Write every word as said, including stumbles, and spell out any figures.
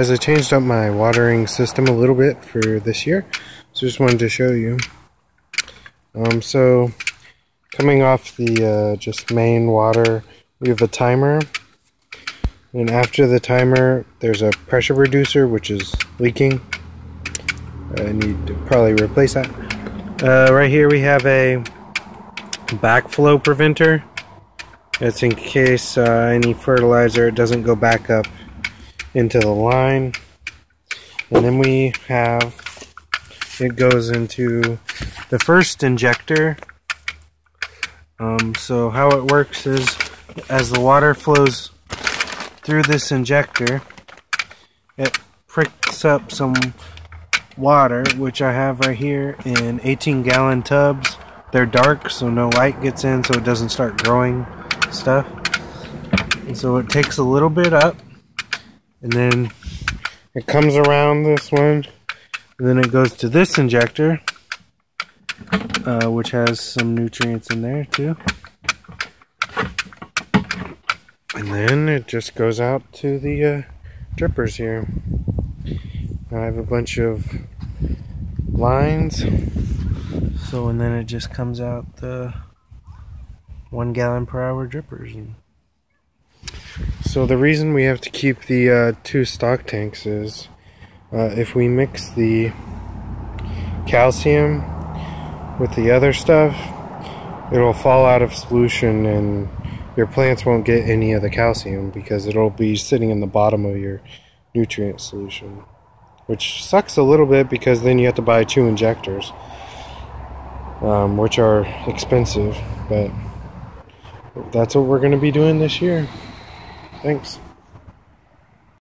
As I changed up my watering system a little bit for this year, so just wanted to show you. Um, so coming off the uh, just main water, we have a timer, and after the timer there's a pressure reducer which is leaking. I need to probably replace that. Uh, right here we have a backflow preventer. That's in case uh, any fertilizer it doesn't go back up into the line, and then we have it goes into the first injector. Um, so how it works is as the water flows through this injector, it pricks up some water, which I have right here in eighteen gallon tubs. They're dark so no light gets in, so it doesn't start growing stuff, and so it takes a little bit up. And then it comes around this one, and then it goes to this injector, uh, which has some nutrients in there too. And then it just goes out to the uh, drippers here. I have a bunch of lines, so and then it just comes out the one gallon per hour drippers. And so the reason we have to keep the uh, two stock tanks is uh, if we mix the calcium with the other stuff, it'll fall out of solution and your plants won't get any of the calcium because it'll be sitting in the bottom of your nutrient solution, which sucks a little bit because then you have to buy two injectors, um, which are expensive, but that's what we're going to be doing this year. Thanks.